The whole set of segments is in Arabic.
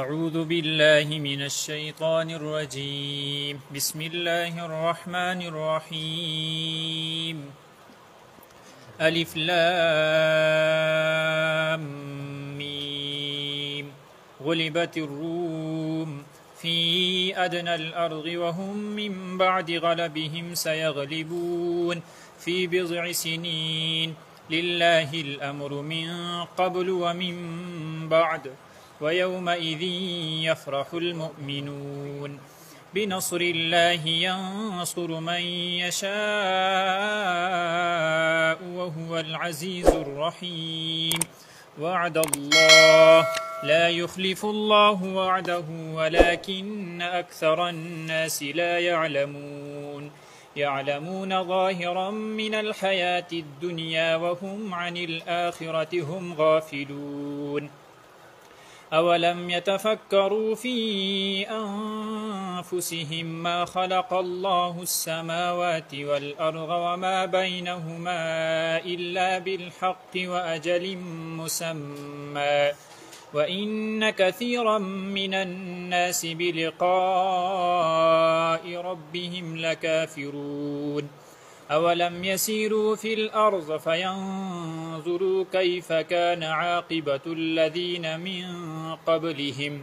أعوذ بالله من الشيطان الرجيم. بسم الله الرحمن الرحيم. ألف لام ميم. غلبت الروم في أدنى الأرض وهم من بعد غلبهم سيغلبون في بضع سنين. لله الأمر من قبل ومن بعد ويومئذ يفرح المؤمنون. بنصر الله ينصر من يشاء وهو العزيز الرحيم. وعد الله، لا يخلف الله وعده ولكن أكثر الناس لا يعلمون. يعلمون ظاهرا من الحياة الدنيا وهم عن الآخرة هم غافلون. أولم يتفكروا في أنفسهم ما خلق الله السماوات والأرض وما بينهما إلا بالحق وأجل مسمى، وإن كثيرا من الناس بلقاء ربهم لكافرون. أولم يسيروا في الأرض فينظروا كيف كان عاقبة الذين من قبلهم،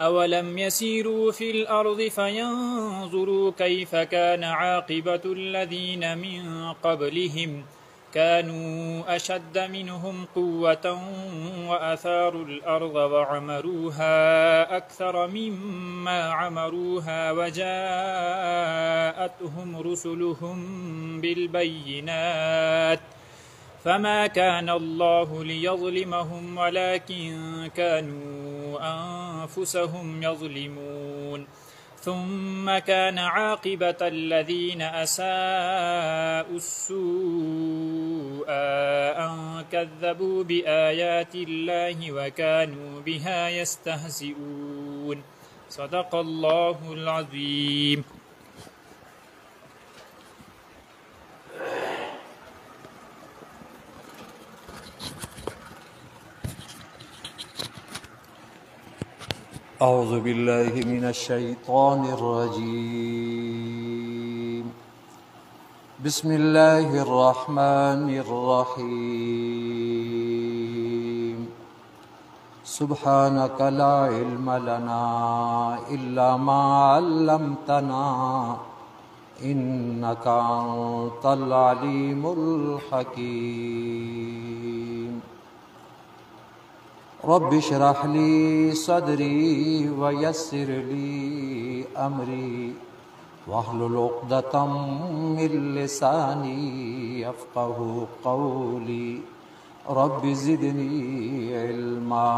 أولم يسيروا في الأرض فينظروا كيف كان عاقبة الذين من قبلهم، كانوا أشد منهم قوة وأثاروا الأرض وعمروها أكثر مما عمروها وجاءتهم رسلهم بالبينات، فما كان الله ليظلمهم ولكن كانوا أنفسهم يظلمون. ثم كان عاقبة الذين أساءوا السوء أن كذبوا بآيات الله وكانوا بها يستهزئون. صدق الله العظيم. أعوذ بالله من الشيطان الرجيم. بسم الله الرحمن الرحيم. سبحانك لا علم لنا إلا ما علمتنا إنك أنت العليم الحكيم. رب اشرح لي صدري ويسر لي أمري واحلل عقدة من لساني يفقه قولي. رب زدني علما.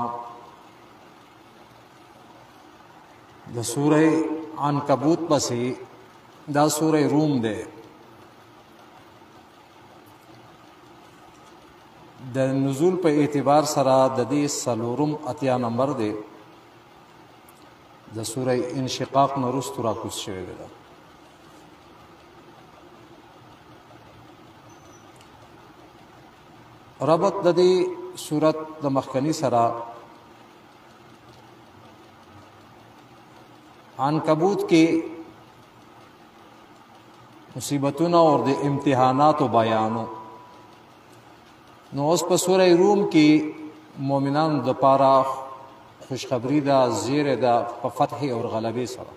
دا سورة عنکبوت پسی دا سورة روم دے. د نزول په اعتبار سره د دې سلورم اتیا نمبر دی. د سوره انشقاق نه وروسته راکوز شوی دی. ربط د دې صورت د مخکني سره عنکبوت کې مصیبتونو او د امتحاناتو بیانو. نو اوس په سوره روم کې مؤمنانو د پاره خوشخبری ده، زیره ده په فتح او غلبې سره.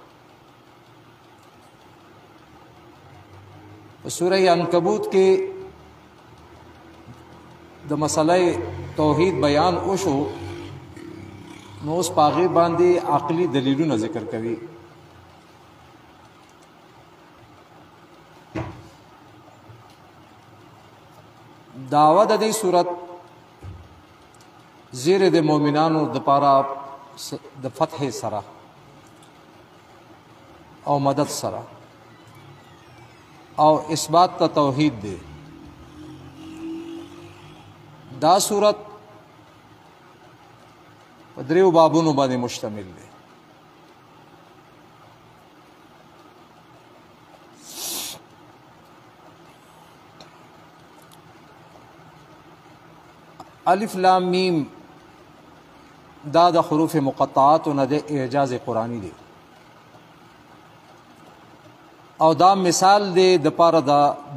په سوره عنکبوت کې د مسلې توحید بیان وشو. نو اوس په هغه باندې عقلي دلیلونه ذکر کوي. دعوه د دې صورت زیره د مؤمنانو د پاره د فتح سره او مدد سره او اثبات ته توحید دی. دا صورت په دریو بابونو باندې مشتمل دی. الف لام میم دا د حروف مقطعاتو نه د اعجاز قرآنی دی، او دا مثال دی د پاره د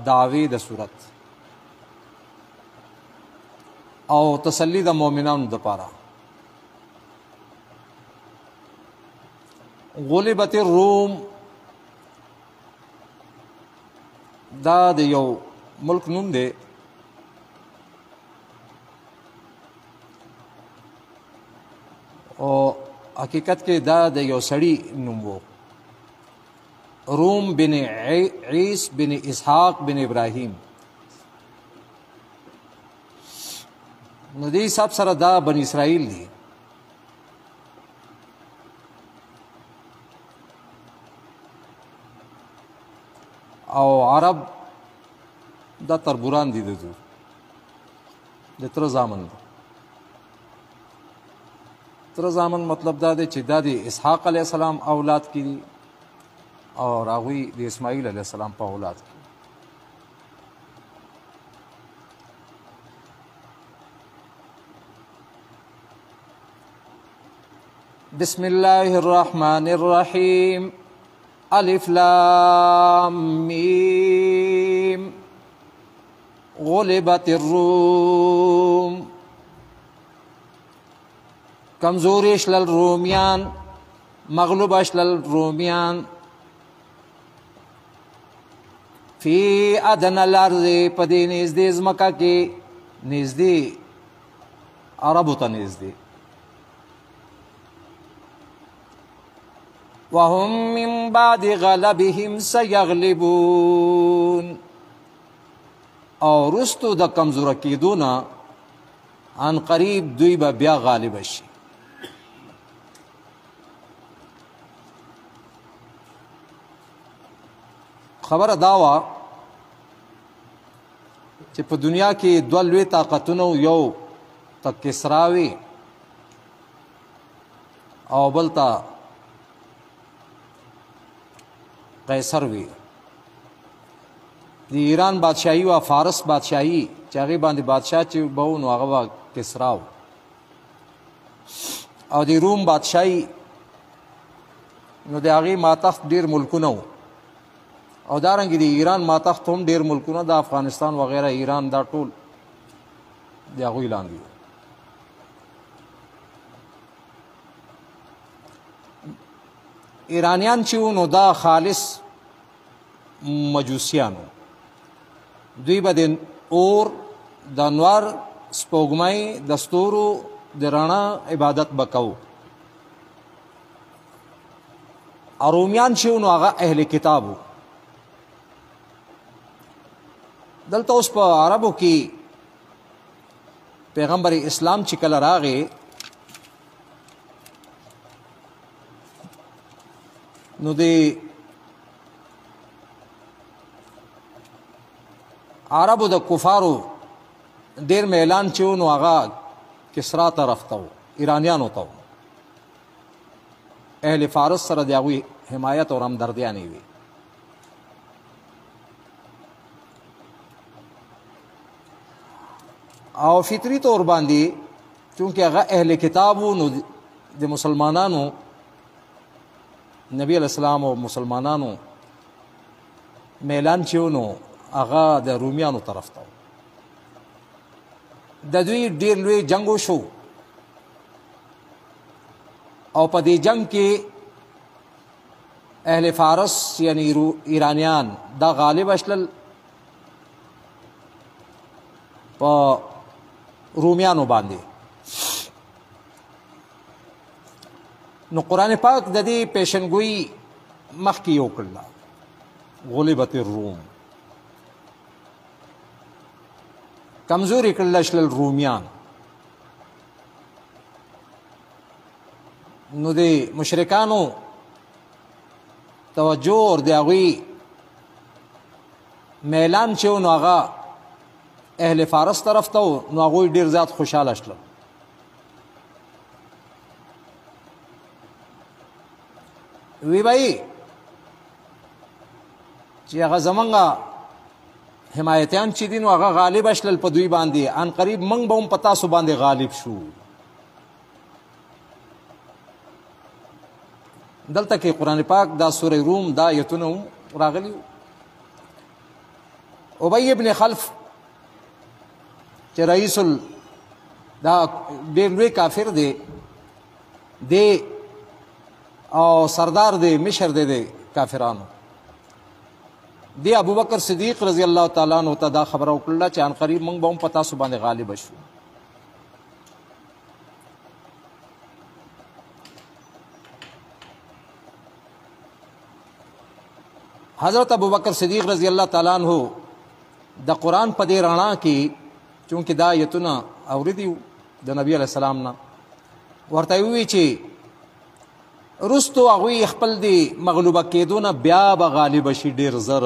دعوی د صورت او تسلی د مؤمنانو د پاره. غلبت الروم دا د یو ملک نوم دی او حقیقت کې دا د یو سړي نوم وو، روم بن عیس بن اسحاق بن ابراهیم. نو دې حساب سره دا بن اسرائیل دی. او عرب دا تربوران دي د تر زامن دی. تر زامن مطلب دا دی چې دا د اسحاق علیه السلام اولاد کې دي او راغوی د اسماعیل علیه السلام په اولاد کې. بسم الله الرحمن الرحیم، الف لام میم، غلبت الروم، کمزور شل الرومیان، مغلوب شل الرومیان، فی ادنی الارض، پدې نږدې ځمکه کې، نږدې عربو ته نږدې، وهم من بعد غلبهم سیغلبون، او رستو د کمزور کېدونه ان قریب دوی به بیا غالب شي. خبره دا وه چې په دنیا کې دوه لوی طاقتونه، یو ته کسرا وي او بل ته قیصر وي. د ایران بادشاهي وه، فارس بادشاهي، چې هغې باندې بادشاه چې به و نو هغه به کسرا و. او د روم بادشاهي نو د هغې ماتحت ډېر ملکونه و، او دارنګه د ایران ماتحت هم ډېر ملکونه، د افغانستان وغیره، ایران، دا ټول د هغوی لاندې وو. ایرانیان چې و نو دا خالص مجوسیان وو، دوی به د اور، د انوار، سپوږمۍ، د ستورو د رڼا عبادت به کوو. ارومیان چې و نو هغه اهل کتاب وو. دلته اوس په عربو کې پیغمبر اسلام چې کله راغی نو د عربو د کفارو ډېر میلان چې و نو هغه کسرا طرف ته و، ایرانیانو ته و، اهل فارس سره د هغوی حمایت او همدردیانې وي. او فطری طور باندې چونکه هغه اهل کتابو نو د مسلمانانو، نبی علیه السلام او مسلمانانو میلان چې و نو هغه د رومیانو طرف ته و. د دوی ډېر لوی جنګ وشو، او په دې جنګ کې اهل فارس یعنی ایرانیان دا غالب شلل په رومیانو باندې. نو قرآن پاک د دې پیشنګوئی مخکې یو کړله، غلبت الروم، کمزوري کړله شل رومیان. نو د مشرکانو توجه اور د هغوی میلان چې و نو هغه اهل فارس طرف ته و، نو هغوی ډېر زیات خوشحاله شول. وی بایی چې هغه زمونږ حمایتیان چې دي نو هغه غالب شلل په دوی باندې، ان قریب موږ به هم په تاسو باندې غالب شو. دلته کې قرآن پاک دا سورة روم دا آیتونه راغلي. ابی بن خلف چې رئیس دا ډېر لوی کافر دی دی او سردار دی مشر دی دی کافرانو دی ابو بکر صدیق رضی الله تعالی عنہ ته دا خبره وکړله چې ان قریب موږ به هم په تاسو باندې غالب شو. حضرت ابو بکر صدیق رضی اللہ تعالیٰ عنہ دا قرآن پا دے رانا کی چونکہ دا یتنا اوردیو دا نبی علیہ السلام نا ورطایوی چی رستو اغوی اخپل دی مغلوبہ کیدونا بیابا غالب شی دیر زر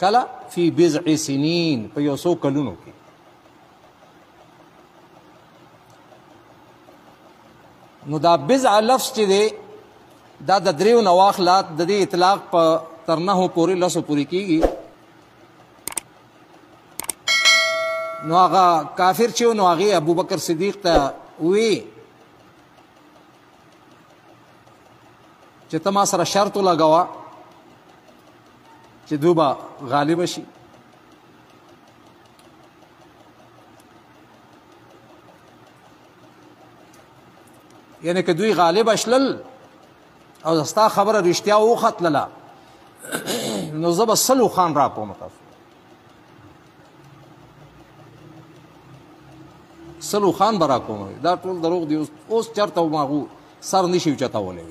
کلا فی بزع سنین پا یو سو کلونو کی. نو دا بزع لفظ چی دے دا د دریو نواخلات د دې اطلاق په تر نهو پورې لسو پورې کیږي. نو هغه کافر چې و نو هغې ابوبکر صدیق ته وی چې ته ما سره شرط ولګوه چې دوی به غالبه شي. یعنې که دوی غالبه شلل او دستا خبره رښتیا وخت لله نو زه به سلو خان را پوم تاسو سلو خان به را کوم. دا ټول دروغ دی اوس چرته ماغو سر نشي اوچتولی.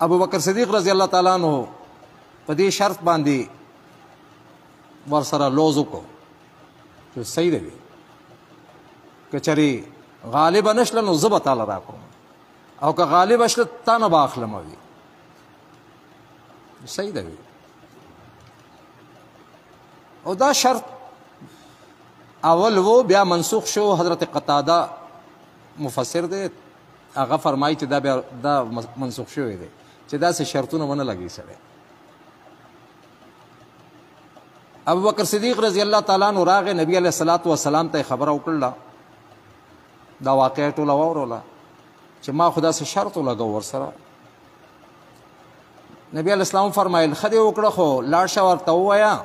ابوبکر صدیق رضی الله تعالی عنه په دې شرط باندې ورسره لوز وکړو چې صحیح دی که چېرې غالبه نه شله نو زه به تاله را کوم او که غالب اشل تانه با اخلمه وی سیده وی. او دا شرط اول وو بیا منسوخ شو. حضرت قتاده مفسر دی هغه فرمایي چې دا بیا دا منسوخ شوی دی چې داسې شرطونه ونه لګي سړی. ابوبکر صدیق رضی الله تعالی عنه راغی نبی علیه الصلاة والسلام ته یې خبره وکړله دا واقعه ټوله واوروله چې ما خدا سه شرط ولګو ورسره. نبی علیہ السلام فرمایل خدای وکړه خو لاړ شه ورته ووایه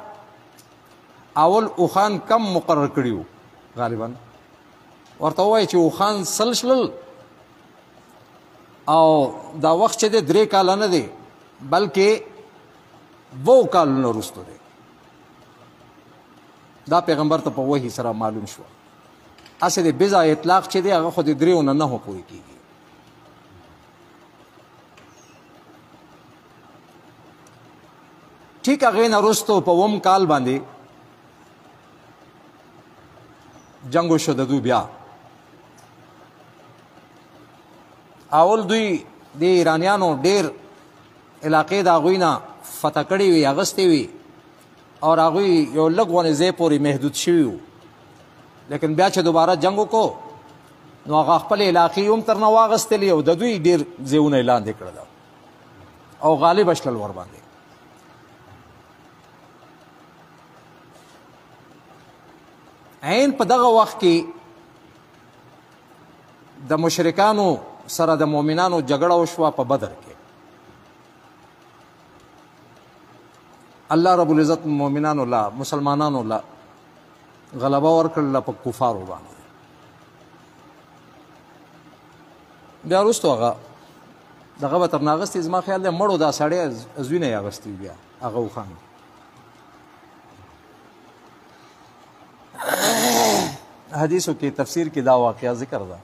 اول اوخان کم مقرر کړي غالبا ورته ووایه چې اوخان سل شلل او دا وخت چې دی درې کاله نه دی بلکې دوو کالونه وروسته دی. دا پیغمبر ته په وحي سره معلوم شو. هسې د بضع اطلاق چې دی هغه خو د درېو نه نهو پورې کېږي. ٹھیک اغین رستو پا وم کال باندی جنگو شددو بیا اول دوی دی ایرانیانو دیر علاقے دا اغوینا فتح کردی وی اغسطی وی اور اغوی یو لگوان زی پوری محدود شویو. لیکن بیا چه دوبارہ جنگو کو نو آغا خپل علاقی امترنا واغسطی لیو دا دوی دیر زیون اعلان دیکردو او غالب اشلال ور باندی. عین په دغه وخت کې د مشرکانو سره د مؤمنانو جګړه وشوه په بدر کې. الله رب العزت مؤمنانو لا مسلمانانو لا غلبه ورکړله په کفارو باندې. بیا وروسته هغه دغه به ترنه اغوستې زما خیال دی مړو دا سړی زوینه یې اغوستې بیا هغه اوښان. حدیثوں کی تفسیر کی دا واقعہ ذکر دا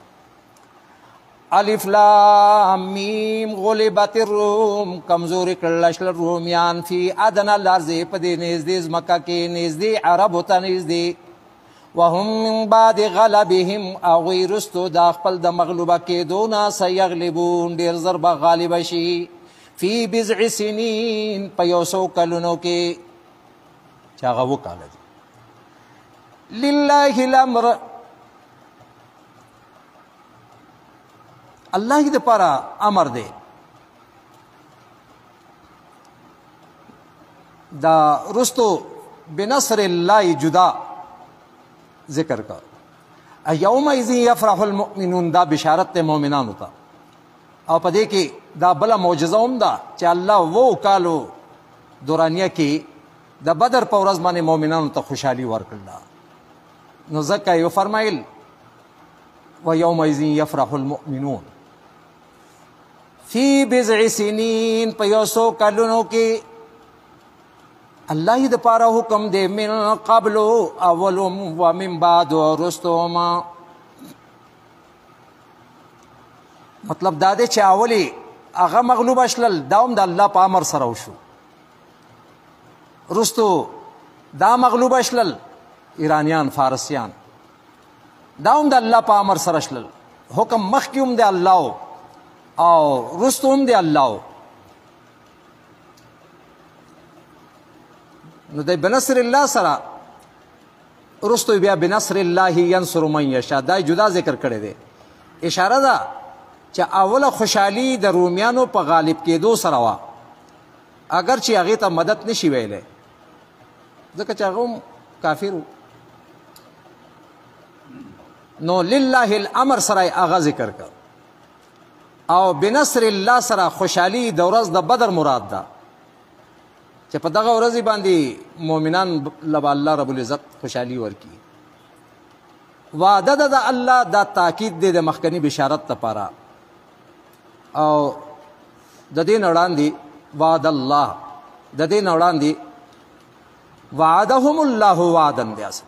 الف لام میم غلبت الروم کمزور کلشل رومیان فی ادنا لارز پدی نزدی زمکہ کی نزدی عرب ہوتا نزدی وهم من بعد غلبهم اغوی رستو دا خپل دا مغلوبہ کی دونا سیغلبون دیر ضرب غالب شی فی بزع سنین پیوسو کلونو کی چاگا وہ کالا دی لِلَّهِ الْأَمْرِ اللہ ہی دے پارا امر دے. دا رستو بنصر اللہ جدا ذکر کر یوم اذن یفرح المؤمنون دا بشارت مومنان ہوتا او پا دے کی دا بلا معجزہ ام دا چا اللہ وو کالو دورانیہ کی دا بدر پا ورزمان مومنان تا خوشحالی ورکلنا نو زکا یو فرمائل وَيَوْمَئِذٍ يَفْرَحُ الْمُؤْمِنُونَ فی بِضْعِ سِنِينَ پا یو سو کالونو کی اللہ ہی دا پارا حکم دے من قبل اولم ومن بعد ورستوما مطلب دا دے چا اولی اغا مغلوب اشلل داوم دا اللہ پا امر سروشو رستو دا مغلوب اشلل ایرانیان فارسیان داوم دا اللہ پا امر سرشلل حکم مخکیوم دے اللہ او رستوم دے اللہ نو دے بنصر اللہ سرا رستو بیا بنصر اللہ ینصر من یشا دای جدا ذکر کرے دے اشارہ دا چا اول خوشحالی د رومیانو په غالب کېدو سره وه اگر چې هغې ته مدد نشي ویلی ځکه چې هغه هم کافر نو لله الامر سره یې هغه ذکر کړ او بنصر الله سره خوشحالي د ورځ د بدر مراد ده چې په دغه ورځې باندې مؤمنان له به الله رب العزت خوشحالي ورکړي وعده ده د الله دا تاکید دی د مخکني بشارت لپاره او د دې نه وړاندې وعد الله د دې نه وړاندې وعدهم الله وعدا دی اصل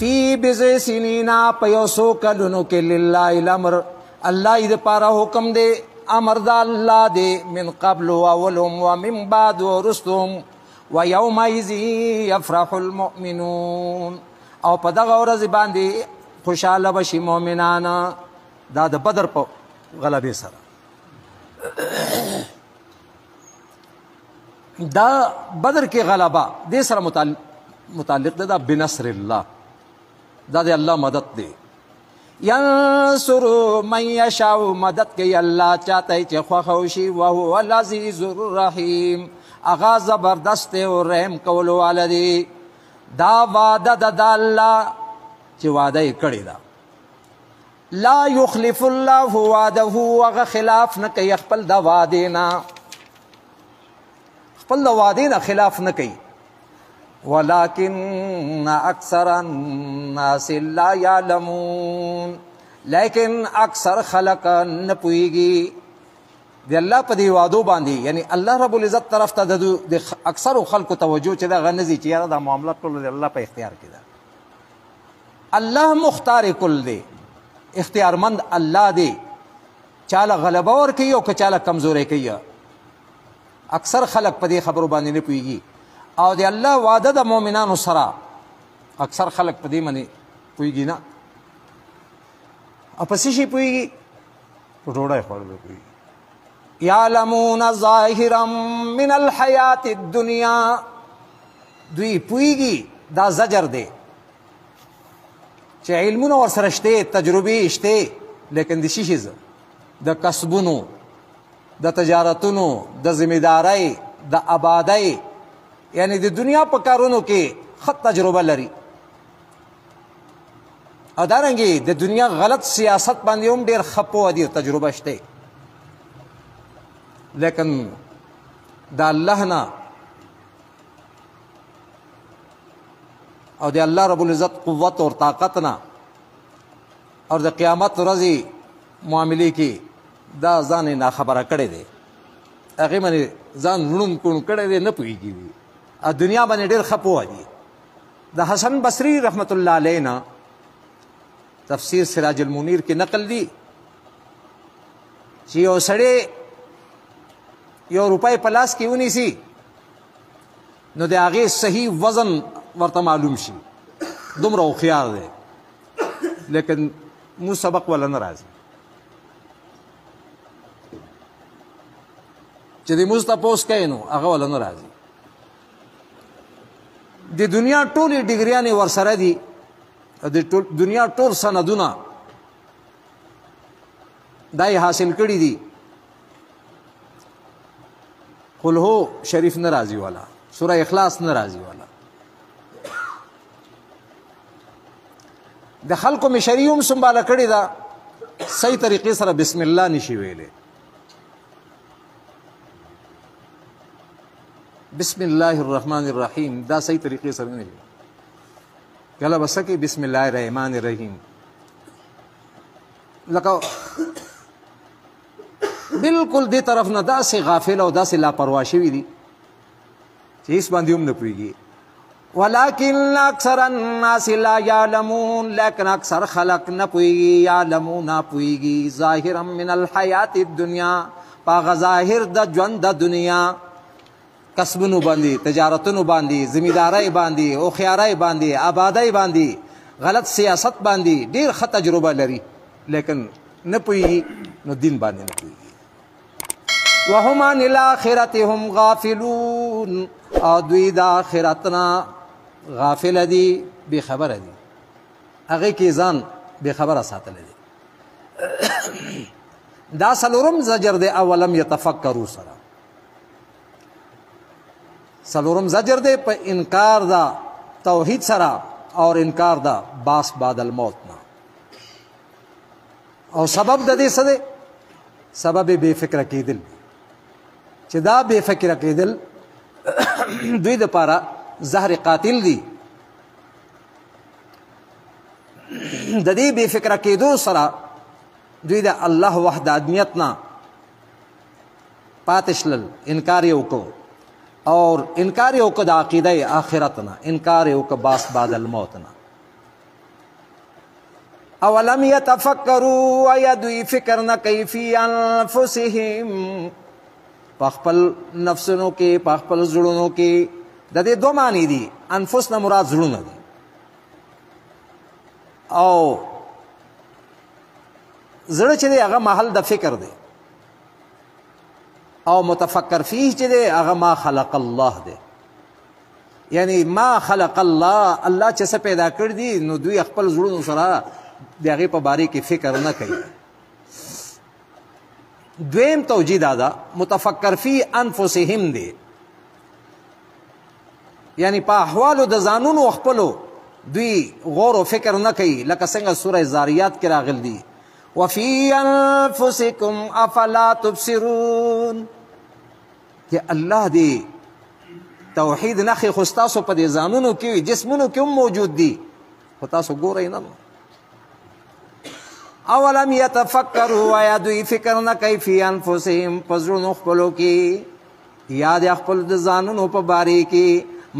فی بضع سنین په یو څو کلونو کې لله الامر الله یې دپاره حکم دی امر د الله دی من قبل اولهم ومن بعد ورستهم ویومئذ یفرح المؤمنون او په دغه ورځې باندې خوشحاله به شي مؤمنان دا د بدر په غلبې سره دا بدر کې غلبه دې سره متعلق ده دا بنصر الله دا د الله مدد دی ینصر من یشاء مدد کوي الله چاته یې چې خوښه وشي وهو العزیز الرحیم هغه زبردست دی او رحم کولو والا دی دا وعده ده د الله چې وعده یې کړې ده لا يخلف الله وعده وغا خلاف نکی اخپل دا وعدینا اخپل دا وعدینا خلاف نکی ولیکن اکثر الناس لا یعلمون لیکن اکثر خلق نپویگی دی اللہ پا دی وعدو باندی یعنی اللہ رب العزت طرف تا دی اکثر خلق توجو چی دا غنزی چی دا معاملات کل دی اللہ پا اختیار کی دا اللہ مختار کل دی اختیارمند اللہ دے چالا غلبہ اور کئی اور چالا کمزورے کئی اکثر خلق پا دے خبرو باندنے پوئی گی اور دے اللہ وعدہ دا مومنان و سرا اکثر خلق پا دے منے پوئی گی نا اور پسیشی پوئی گی روڑا ہے خوڑا پوئی گی یعلمون ظاہرا من الحیات الدنیا دوی پوئی گی دا زجر دے چه علمونو ورسره شته تجربه شته لیکن د شي شیزه د کسبونو د تجارتونو د ذمهدارۍ د آبادۍ یعنی د دنیا په کارونو کې ښه تجربه لري او دارنګې د دنیا غلط سیاست باندې هم ډېر ښه پوهه دي تجربه شته لیکن د الله نه او دے اللہ رب العزت قوت اور طاقتنا اور دے قیامت رضی معاملی کی دا زان ناخبرہ کڑے دے اغیمانی زان رنم کن کڑے دے نپوئی گی دی دنیا بانی دیر خپوہ دی دا حسن بصری رحمت اللہ علینا تفسیر سراج المنیر کی نقل دی چی یو سڑے یو روپای پلاس کی اونی سی نو دے آغی صحیح وزن ورطا معلوم شی دم رو خیار دے لیکن مو سبق والا نرازی چی دی موز تا پوس کئی نو اگا والا نرازی دی دنیا ٹولی ڈگریانی ورسرہ دی دنیا ٹول سندونا دائی حاصل کری دی قل ہو شریف نرازی والا سورہ اخلاص نرازی والا د خلکو مشریوم سنباله کړې ده صحیح طریقی سر بسم اللہ نشی ویلے. بسم اللہ الرحمن الرحیم دا صحیح طریقی سر نشی ویلے گلہ بسکی بسم اللہ الرحمن الرحیم لکو بلکل دی طرف نا دا سی غافل و دا سی لاپرواشوی دی چیز باندی نپوئی گی. وَلَكِنَّ أَكْثَرَ النَّاسِ لَا يَعْلَمُونَ لیکن اکثر خلق نپوئی یعلمون نپوئی گی. ظاہرًا من الحیات الدنیا پاغ ظاہر دا جوند دنیا کسبنو باندی تجارتنو باندی زمیدارای باندی اخیارای باندی آبادای باندی غلط سیاست باندی دیر خط تجربہ لری لیکن نپوئی گی نو دین باندی نپوئی گی. وَهُمْ عَنِ الْآخِرَةِ هُمْ غَافِلُونَ آدوی دا آخرتنا غافل دی بی خبر دی اگه کی زان بی خبر ساتل دی دا سلورم زجر دی اولم یتفکرو سرا سلورم زجر دی پا انکار دا توحید سرا اور انکار دا باس بعد الموتنا اور سبب دا دی سدی سبب بی فکر کی دل چی دا بی فکر کی دل دوی دا پارا زہر قاتل دی. دا دی بے فکرہ کی دو سرا دوی دا اللہ وحد آدمیتنا پاتشلل انکاریو کو اور انکاریو کو دا عقیدہ آخرتنا انکاریو کو باس بعد الموتنا. اولم یتفکرو ایدوی فکرنا کیفی انفسهم پاکپل نفسنوں کے پاکپل زڑنوں کے دادے دو معنی دی انفس نا مراد زڑنہ دی او زڑ چھ دے اگا محل دا فکر دے او متفکر فیہ چھ دے اگا ما خلق اللہ دے یعنی ما خلق اللہ اللہ چھ سا پیدا کر دی نو دوی اگپل زڑنوں سرا دے اگے پا بارے کی فکر نہ کئی. دویم توجیہ دادا متفکر فی انفسهم دے یعنی پا احوالو دا زانون و اخپلو دوی غور و فکر نکی لکا سنگا سورہ زاریات کی راغل دی وَفِي أَنفُسِكُمْ أَفَلَا تُبْصِرُونَ کہ اللہ دے توحید نخی خستاسو پا دے زانونو کیوئی جسمونو کیوم موجود دی خستاسو گو رہی نمو. اولم یتفکروا یا دوی فکر نہ کئی فی انفسهم پزرون اخپلو کی یاد اخپل دزانون اپا باری کی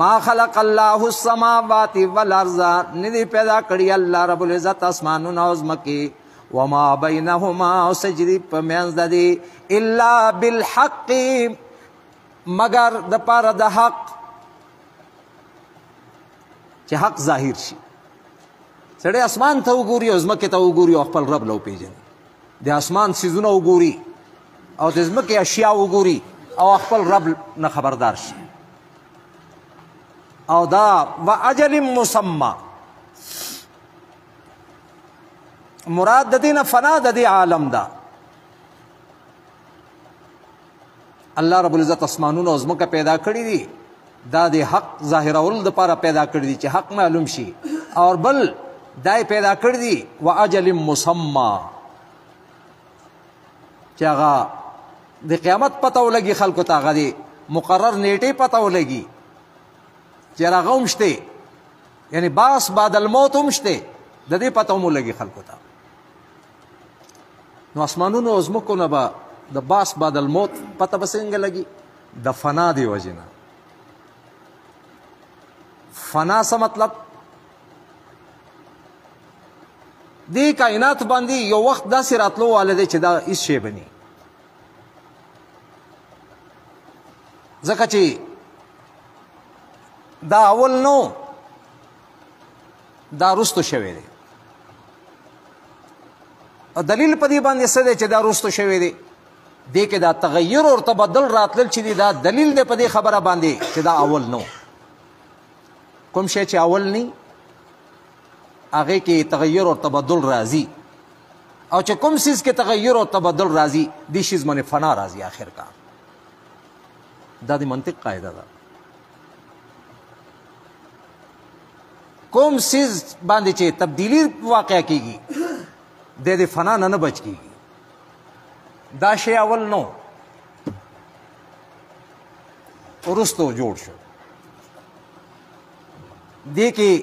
ما خلق اللہ السماوات والارض ندی پیدا کری اللہ رب العزت اسمانون اوزمکی وما بینہما سجدی پمینز دی اللہ بالحق مگر دپار دا حق چی حق ظاہر شی سڑے اسمان تا اگوری ازمکی تا اگوری اخپل رب لو پیجن دے اسمان سیزون اگوری او دزمکی اشیاء اگوری او اخپل رب نخبردار شی او دا وَأَجَلٍ مُسَمَّا مراد دینا فنا دی عالم دا اللہ رب العزت اسمانون ازمکا پیدا کری دی دا دے حق ظاہر اول دا پارا پیدا کری دی چی حق معلوم شی اور بل دائی پیدا کردی وَأَجَلٍ مُسَمَّا چی آغا دی قیامت پتاو لگی خلکو تا آغا دی مقرر نیٹی پتاو لگی چی آغا امشتے یعنی باس بعد الموت امشتے دا دی پتاو مو لگی خلکو تا نو اسمانون و ازمکو نبا دا باس بعد الموت پتا بسنگ لگی دا فنا دی وجنا. فنا سا مطلب دی کائنات باندی یو وقت دا سراتلو والده چه دا اس شی بنی زکا چه دا اول نو دا رستو شوی دی دلیل پا دی باندی سده چه دا رستو شوی دی دی که دا تغییر اور تبدل راتلل چه دی دا دلیل دی پا دی خبر باندی چه دا اول نو کم شی چه اول نی آگے کی تغییر اور تبدل رازی او چھ کم سیز کے تغییر اور تبدل رازی دی شیز من فنا رازی آخر کا دا دی منطق قائدہ دا کم سیز باندی چھ تبدیلی واقعہ کی گی دے دے فنا نہ بچ کی گی دا شے اول نو ورستو جوڑ شو دے کے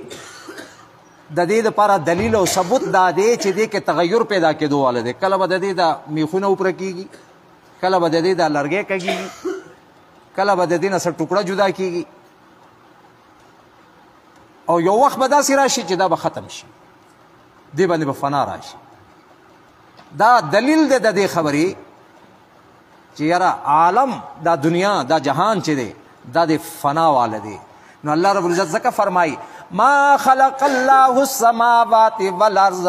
دا دے دا پارا دلیل و ثبوت دا دے چے دے کے تغیر پیدا کے دو والے دے کلا با دے دا میخون اوپر کی گی کلا با دے دا لرگے کی گی کلا با دے دا سر ٹکڑا جدا کی گی او یو وقت با دا سی راشی چے دا با ختم شی دی باندې به فنا راشي دا دلیل دی د دې خبرې چې یاره عالم دا دنیا دا جهان چې دی دا د فنا واله دی نو الله رب العزت ځکه فرمایي ما خلق الله السماوات والارض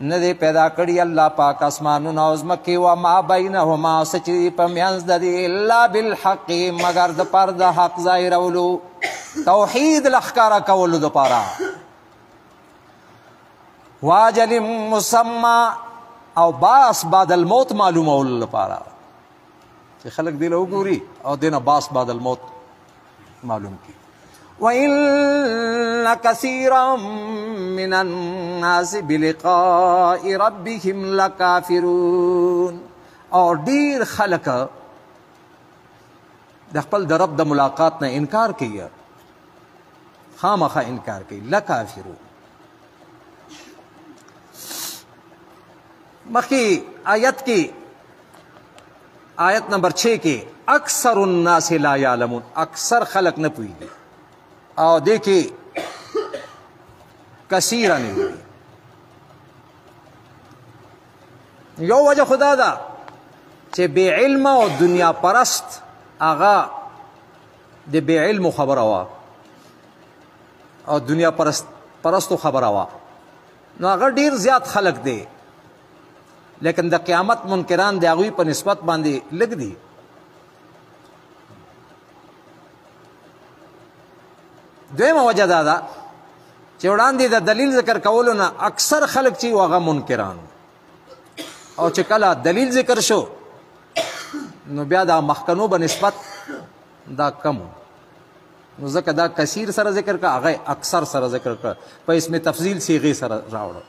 نه دی پیدا کړي الله پاک اسمانونه او ځمکې وما بینهما څه چې په منځ د دې الا بالحق مګر دپاره د حق ظاهرولو توحید له ښکاره کولو دپاره واجل مسمى او باس بعد الموت معلومه ول لپاره چې خلک دې له وګوري او دینه باس بعد الموت معلوم کی وان كثيرا من الناس بلقاء ربهم لكافرون او ډیر خلک د خپل د رب د ملاقات نه انکار کوي خامخا انکار کوي لكافرون مخی آیت کی آیت نمبر 6 کی اکثر الناس لا یعلمون اکثر خلق نہ پوئی دی او دیکھیں کثیرہ نہیں ہوئی یو وجہ خدا دا چے بے علم و دنیا پرست آغا دے بے علم و خبر آوا او دنیا پرست و خبر آوا نو آغا دیر زیاد خلق دے لیکن دا قیامت منکران دا غوی پا نسبت باندے لگ دی دویمہ وجہ دادا چوڑان دی دا دلیل ذکر کولونا اکثر خلق چی واغا منکران او چکلا دلیل ذکر شو نو بیا دا مخکنو با نسبت دا کمو نو ذکر دا کثیر سر ذکر کا آغای اکثر سر ذکر کا پا اس میں تفضیل سیغی سر راوڑا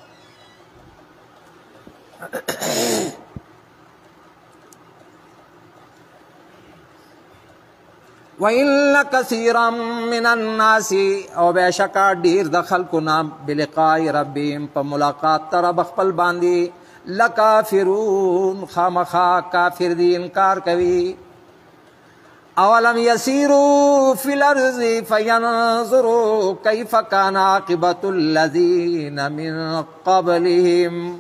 وَإِنَّ كَثِيرًا مِّنَ النَّاسِ او بے شکا دیر دخل کنا بلقائی ربیم پا ملاقات تر بخپل باندی لکافرون خامخا کافر دی انکار کوی اولم یسیرو فی الارض فینظرو کیف کان عاقبت الذین من قبلهم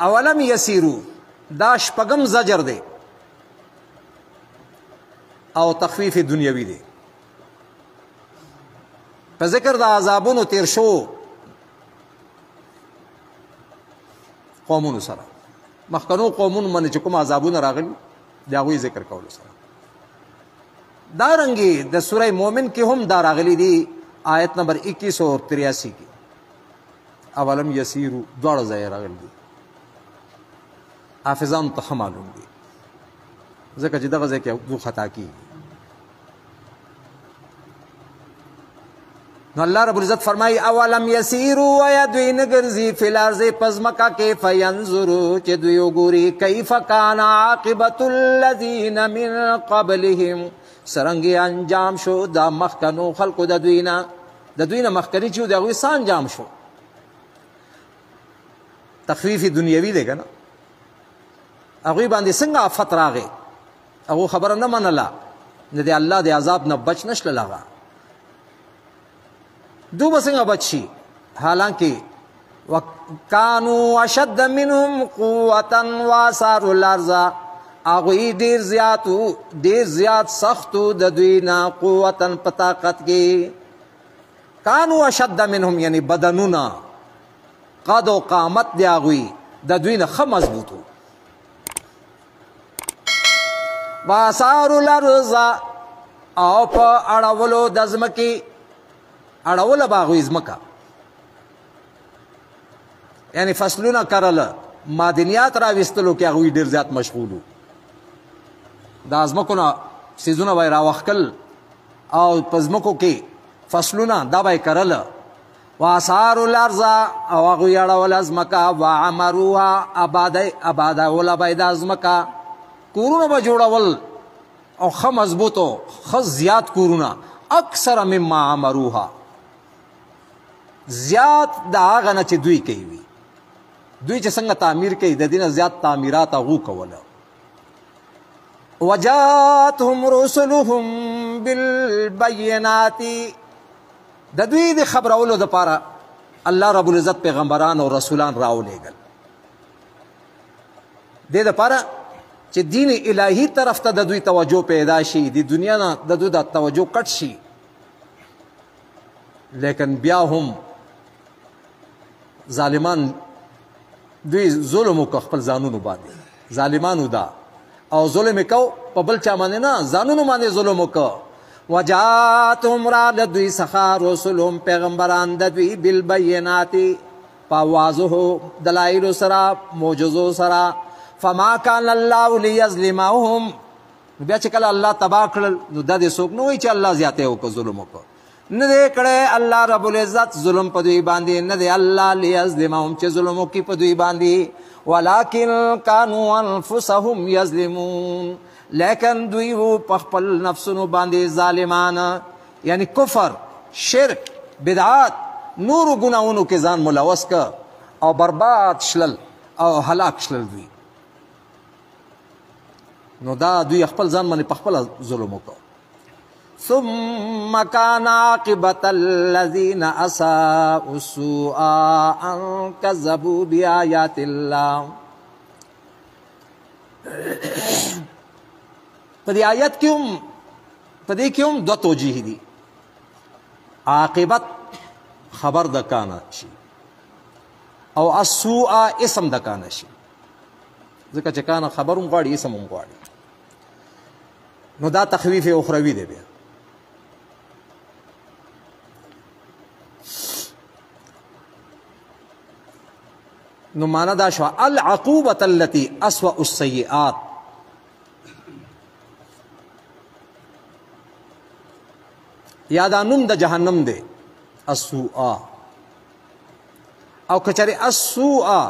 اولم یسیرو دا شپغم زجر دے او تخفیف دنیاوی دے پا ذکر دا عذابونو تیر شو قومونو سرا مخکنو قومونو من چکم عذابونو راغل داغوی ذکر کولو سرا دا رنگی دا سورہ مومن کی ہم دا راغلی دی آیت نمبر 21 اور 83 کی اولم یسیرو دوڑ زیر راغل دی حافظان تخم معلوم دی ذکر جدہ غزے کے دو خطا کی نو اللہ رب العزت فرمائی اولم یسیرو ویدوی نگرزی فی الارض پزمکا کیف ینظرو چدویو گوری کیف کان عاقبت الذین من قبلهم سرنگی انجام شو دا مخکنو خلق دا دوینا مخکنی چیو دا غوی سان جام شو تخفیف دنیاوی دے گا نا اگوی باندی سنگا آفت راغے اگو خبر نمان اللہ ندے اللہ دے عذاب نبچ نشل لگا دو بسنگا بچی حالانکہ وَكَانُوا أَشَدَّ مِنْهُمْ قُوَّةً وَآثَارُوا الْأَرْضَ اگوی دیر زیاد سختو ددوینا قوّةً پتاقت کی کانوا أَشَدَّ مِنْهُمْ یعنی بدنونا قد و قامت دے اگوی ددوینا خم مضبوطو وَاسَارُ الْأَرْضَ او پا اڑاولو دزمکی اڑاول باغوی زمکا یعنی فصلونا کرل مادنیات راوستلو کیا غوی دیر زیاد مشغولو دا زمکونا سیزونا بای راوخ کل او پا زمکو کی فصلونا دا بای کرل واسارو الارضا او غیرول ازمکا وعمروها اباداول باید ازمکا کورونو بجوڑول او خم مضبوطو خز زیاد کورونو اکثر مما عمروها زیاد دا آغا نا چه دوی کئی وی دوی چه سنگ تعمیر کئی دا دینا زیاد تعمیرات آغو کولا وجاتهم رسلهم بالبیناتی دا دوی دی خبر اولو دا پارا اللہ رب العزت پیغمبران و رسولان راو لے گل دے دا پارا چه دین الہی طرف تا دا دوی توجہ پیدا شی دی دنیا نا دا دوی دا توجہ کٹ شی لیکن بیا ہم ظالمان دوی ظلمو که خپل زانونو باندې ظالمانو دا او ظلم کو پا بل چامانه نا زانونو مانده ظلمو که وجاتهم را لدوی سخا رسولهم پیغمبران ددوی بالبیناتی پا واضحو دلائل سرا موجزو سرا فما کان اللہ لیظلمهم بیا چکل اللہ تبا کرل دا دی سوکنوی چا اللہ زیاده ہو که ظلمو که ندے کڑے اللہ رب العزت ظلم پدوی باندی ندے اللہ لیظلمہم چے ظلموں کی پدوی باندی ولیکن کانو انفسہم یظلمون لیکن دویو پخپل نفسنو باندی ظالمان یعنی کفر شرک بدعات نور گناہونو کے ځان ملوث کا او برباد شلل او ہلاک شلل دوی نو دا دوی خپل ځان منی پخپل ظلموں کا ثم كان عاقبة الذين أساءوا السوء أن كذبوا بآيات الله پدی آیت کیوں پدی کیوں دو توجیح دی عاقبت خبر دکانا شی او السوء اسم دکانا شی ذکر چکانا خبر انگواری اسم انگواری نو دا تخویف اخروی دے بیا نو مانا دا شوا العقوبت اللتی اسوأ السیئات یادا نم دا جہنم دے السوء او کچری السوء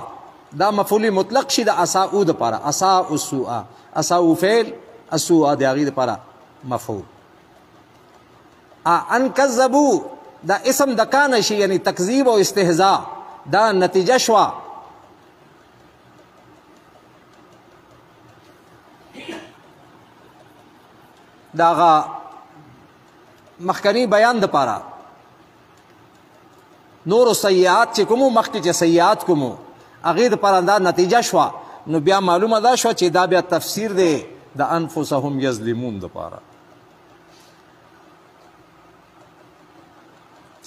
دا مفعول مطلق شی دا اساؤ دا پارا اساؤ السوء اساؤ فعل السوء دا غیر پارا مفعول ان کذبو دا اسم دا کانشی یعنی تکذیب و استہزاء دا نتیجہ شوا دا آغا مخکنی بیان دا پارا نور و سیئات چی کمو مخکنی چی سیئات کمو اغید پارا دا نتیجہ شوا نو بیا معلوم دا شوا چی دا بیا تفسیر دے دا انفسهم یظلمون دا پارا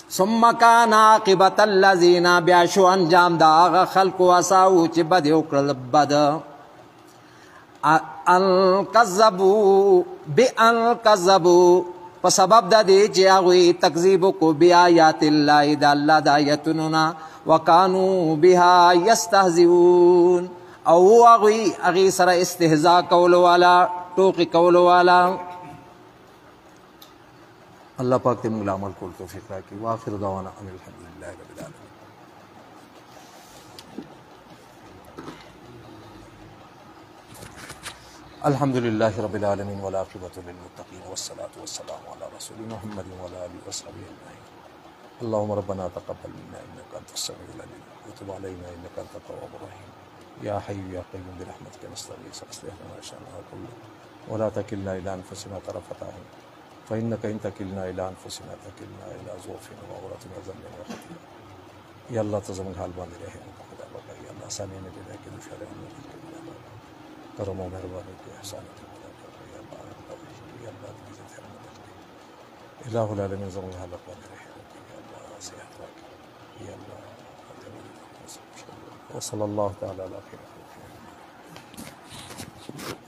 ثم کان عاقبت اللذین بیا شو انجام دا آغا خلق و اساو چی بدی اکرل بدا القذبو بی القذبو پس سبب دا دی چی آغوی تکذیبو کو بی آیات اللہ دا اللہ دا آیتنونا وکانو بیہا یستہزیون او آغوی اغی سر استہزا کولوالا ٹوقی کولوالا اللہ پاک تیم اگل عمل کول توفیق راکی واخر دعوانا ان الحمدللہ رب العالمین الحمد لله رب العالمين والعاقبة للمتقين والصلاة والسلام على رسول محمد وعلى آله وصحبه أجمعين اللهم ربنا تقبل منا إنك أنت السميع العليم وتب علينا إنك أنت التواب الرحيم يا حي يا قيوم برحمتك نستغيث أصلح لنا شأننا كله ولا تكلنا إلى أنفسنا طرفة عين فإنك إن تكلنا إلى أنفسنا تكلنا إلى ضعفنا وعورتنا ذنبنا وخطيئتنا يا الله تزمن حال باندې رحمك خدا بابا يا الله سامعين دې کې دشارې کرم و مہربانی کے احسانات یا اللہ یا اللہ کی ذات ہے الہ العالمین زمین حلق بات رہے یا اللہ صحت رکھ یا اللہ وصل اللہ تعالی علیہ وسلم